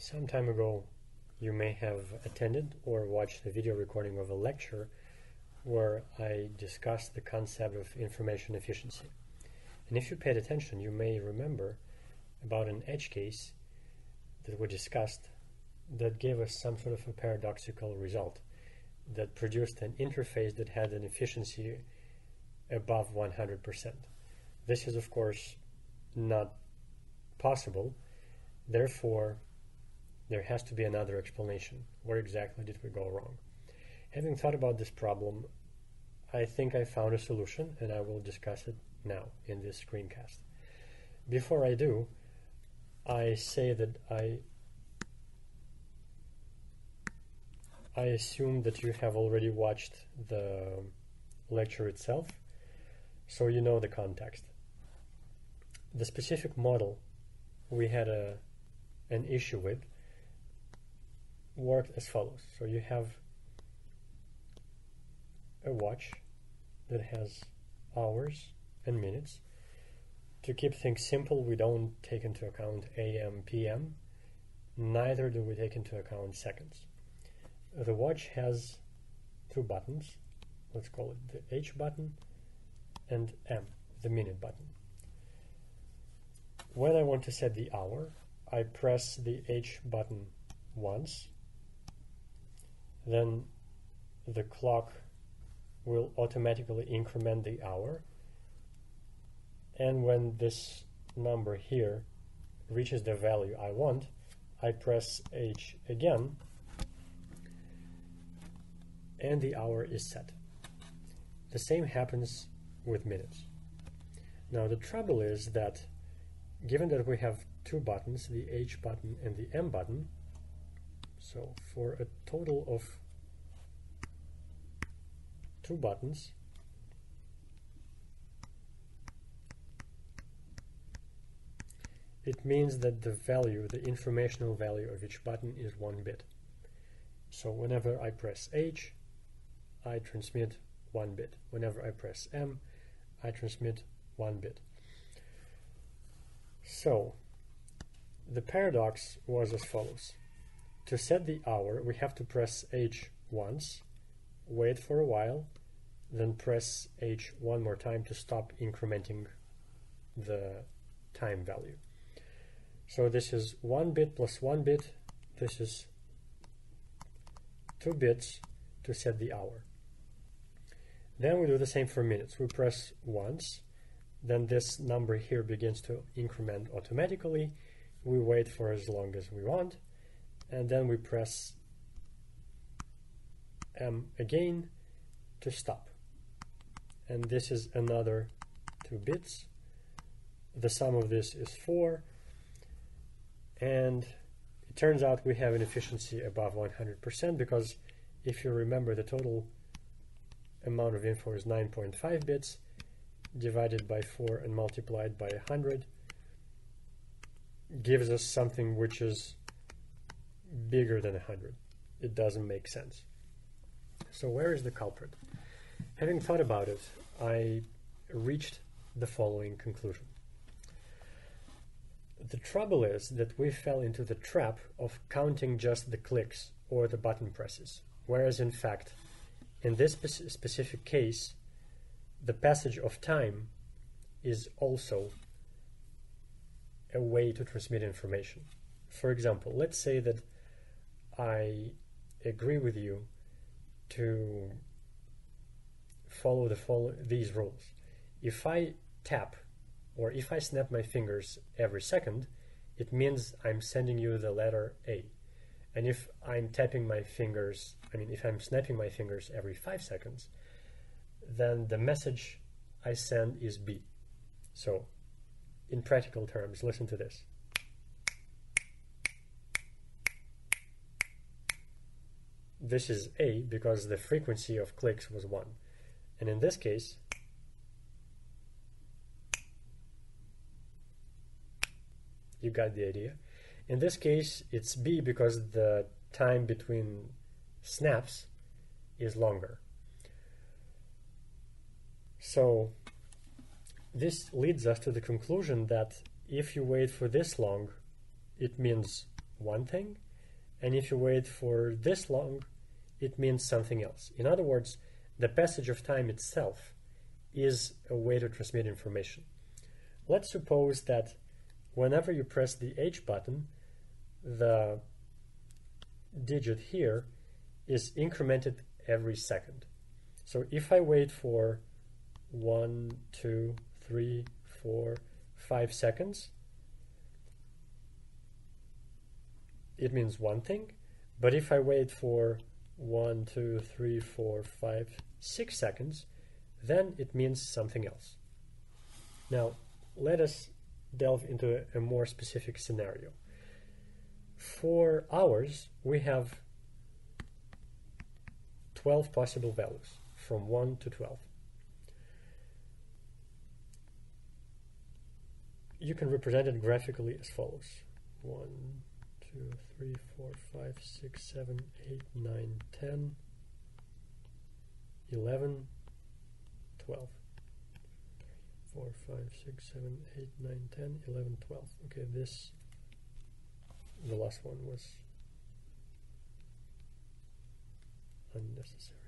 Some time ago you may have attended or watched the video recording of a lecture where I discussed the concept of information efficiency. And if you paid attention, you may remember about an edge case that we discussed that gave us some sort of a paradoxical result that produced an interface that had an efficiency above 100%. This is, of course, not possible. Therefore, there has to be another explanation. Where exactly did we go wrong? Having thought about this problem, I think I found a solution, and I will discuss it now in this screencast. Before I do, I say that I assume that you have already watched the lecture itself, so you know the context. The specific model we had an issue with worked as follows. So you have a watch that has hours and minutes. To keep things simple, we don't take into account AM, PM, neither do we take into account seconds. The watch has two buttons, let's call it the H button and M, the minute button. When I want to set the hour, I press the H button once, then the clock will automatically increment the hour, and when this number here reaches the value I want, I press H again, and the hour is set. The same happens with minutes. Now the trouble is that given that we have two buttons, the H button and the M button, so for a total of two buttons, it means that the value, the informational value of each button is one bit. So whenever I press H, I transmit one bit. Whenever I press M, I transmit one bit. So the paradox was as follows. To set the hour, we have to press H once, wait for a while, then press H one more time to stop incrementing the time value. So this is one bit plus one bit. This is two bits to set the hour. Then we do the same for minutes. We press once, then this number here begins to increment automatically. We wait for as long as we want, and then we press M again to stop. And this is another two bits. The sum of this is four. And it turns out we have an efficiency above 100%, because if you remember, the total amount of info is 9.5 bits divided by 4 and multiplied by 100 gives us something which is bigger than 100. It doesn't make sense. So where is the culprit? Having thought about it, I reached the following conclusion. The trouble is that we fell into the trap of counting just the clicks or the button presses, whereas in fact, in this specific case, the passage of time is also a way to transmit information. For example, let's say that I agree with you to follow these rules. If I tap, or if I snap my fingers every second, it means I'm sending you the letter A. And if I'm if I'm snapping my fingers every 5 seconds, then the message I send is B. So in practical terms, listen to this. This is A because the frequency of clicks was 1. And in this case, you got the idea. In this case, it's B because the time between snaps is longer. So this leads us to the conclusion that if you wait for this long, it means one thing, and if you wait for this long, it means something else. In other words, the passage of time itself is a way to transmit information. Let's suppose that whenever you press the H button, the digit here is incremented every second. So if I wait for 1, 2, 3, 4, 5 seconds, it means one thing. But if I wait for 1, 2, 3, 4, 5, 6 seconds, then it means something else. Now, let us delve into a more specific scenario. For hours, we have 12 possible values, from 1 to 12. You can represent it graphically as follows. 1, 2, 3, 4, 5, 6, 7, 8, 9, 10, 11, 12. 4, 5, 6, 7, 8, 9, 10, 11, 12. Okay, this, the last one was unnecessary.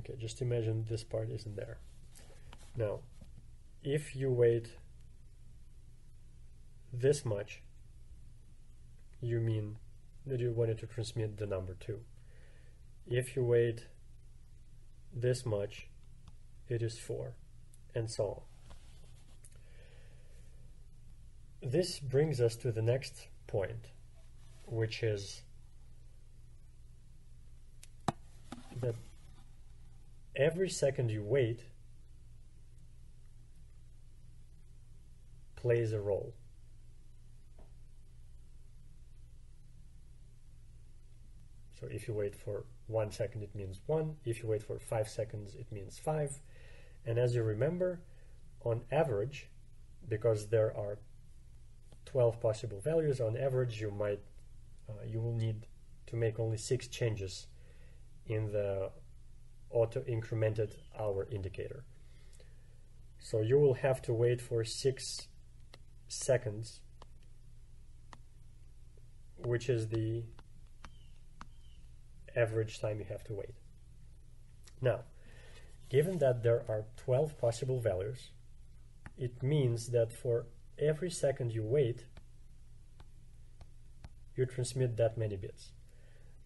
Okay, just imagine this part isn't there. Now, if you wait this much, you mean that you wanted to transmit the number 2. If you wait this much, it is 4, and so on. This brings us to the next point, which is that every second you wait plays a role. So if you wait for 1 second, it means 1. If you wait for 5 seconds, it means 5. And as you remember, on average, because there are 12 possible values, on average you might you will need to make only 6 changes in the auto-incremented hour indicator. So you will have to wait for 6 seconds, which is the average time you have to wait. Now, given that there are 12 possible values, it means that for every second you wait, you transmit that many bits.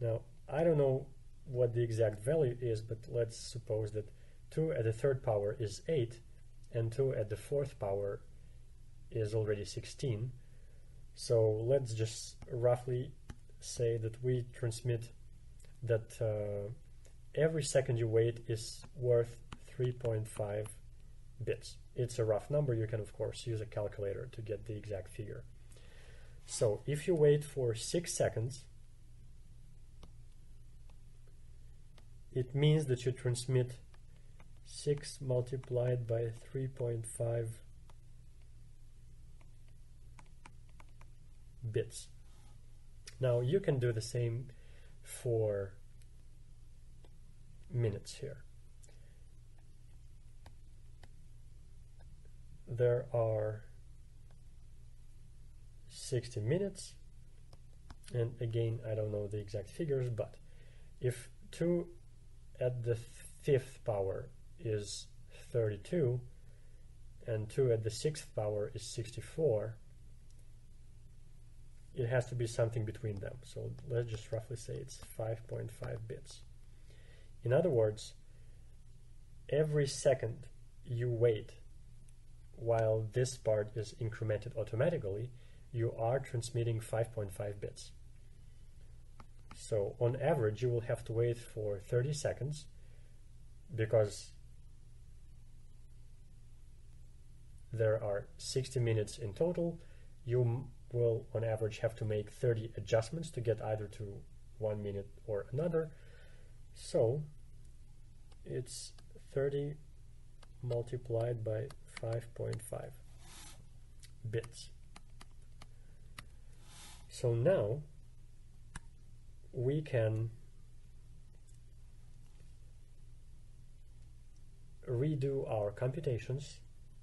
Now, I don't know what the exact value is, but let's suppose that 2 to the 3rd power is 8, and 2 to the 4th power is already 16. So let's just roughly say that we transmit that every second you wait is worth 3.5 bits. It's a rough number. You can, of course, use a calculator to get the exact figure. So if you wait for 6 seconds, it means that you transmit 6 multiplied by 3.5 bits. Now, you can do the same for minutes here. There are 60 minutes, and again, I don't know the exact figures, but if 2 to the 5th power is 32 and 2 to the 6th power is 64, it has to be something between them. So let's just roughly say it's 5.5 bits. In other words, every second you wait while this part is incremented automatically, you are transmitting 5.5 bits. So on average, you will have to wait for 30 seconds because there are 60 minutes in total. You will on average have to make 30 adjustments to get either to 1 minute or another. So it's 30 multiplied by 5.5 bits. So now we we can redo our computations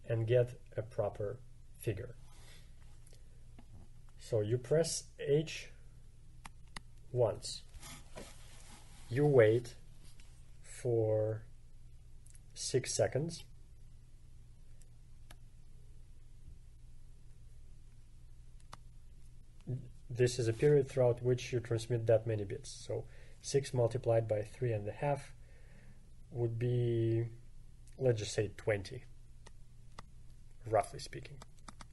and get a proper figure. So you press H once, you wait for 6 seconds, this is a period throughout which you transmit that many bits, so 6 multiplied by 3.5 would be, let's just say 20, roughly speaking.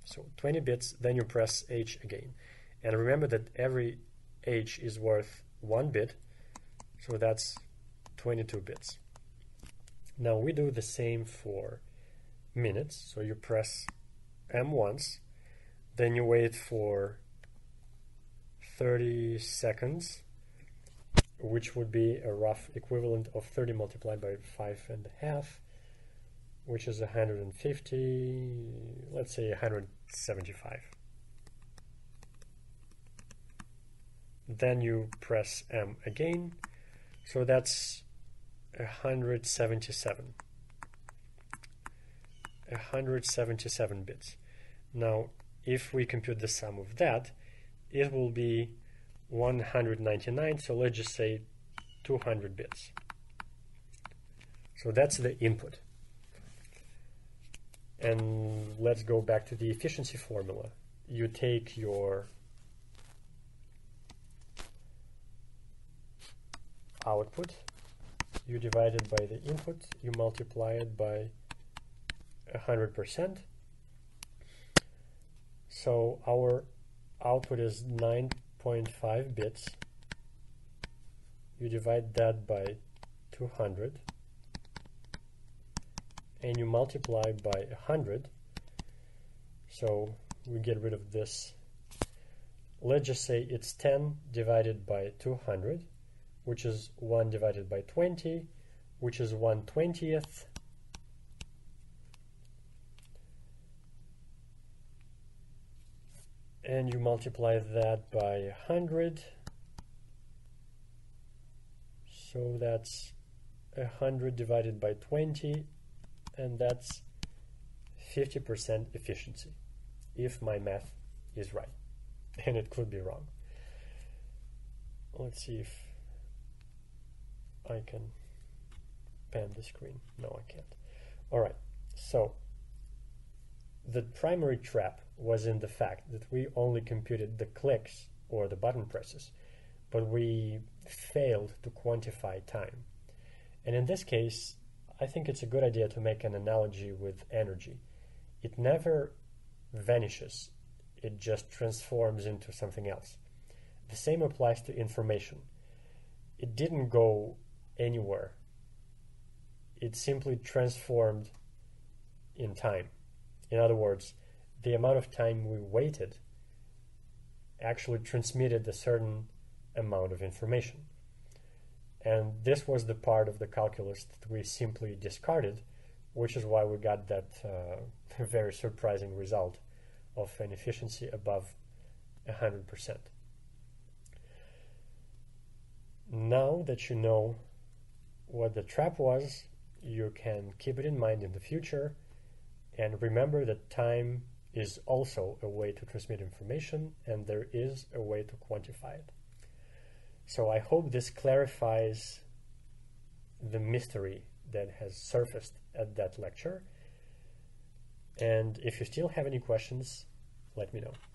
So 20 bits, then you press H again. And remember that every H is worth 1 bit, so that's 22 bits. Now we do the same for minutes, so you press M once, then you wait for 30 seconds, which would be a rough equivalent of 30 multiplied by 5.5, which is 150, let's say 175. Then you press M again, so that's 177 bits. Now, if we compute the sum of that, it will be 199, so let's just say 200 bits. So that's the input. And let's go back to the efficiency formula. You take your output, you divide it by the input, you multiply it by 100%. So our output is 9.5 bits. You divide that by 200. And you multiply by 100, so we get rid of this. Let's just say it's 10 divided by 200, which is 1 divided by 20, which is 1/20th. And you multiply that by 100, so that's 100 divided by 20, and that's 50% efficiency, if my math is right, and it could be wrong. Let's see if I can pan the screen. No, I can't. All right, so the primary trap was in the fact that we only computed the clicks or the button presses, but we failed to quantify time. And in this case, I think it's a good idea to make an analogy with energy. It never vanishes, it just transforms into something else. The same applies to information. It didn't go anywhere, it simply transformed in time. In other words, the amount of time we waited actually transmitted a certain amount of information. And this was the part of the calculus that we simply discarded, which is why we got that very surprising result of an efficiency above 100%. Now that you know what the trap was, you can keep it in mind in the future, and remember that time is also a way to transmit information, and there is a way to quantify it. So I hope this clarifies the mystery that has surfaced at that lecture. And if you still have any questions, let me know.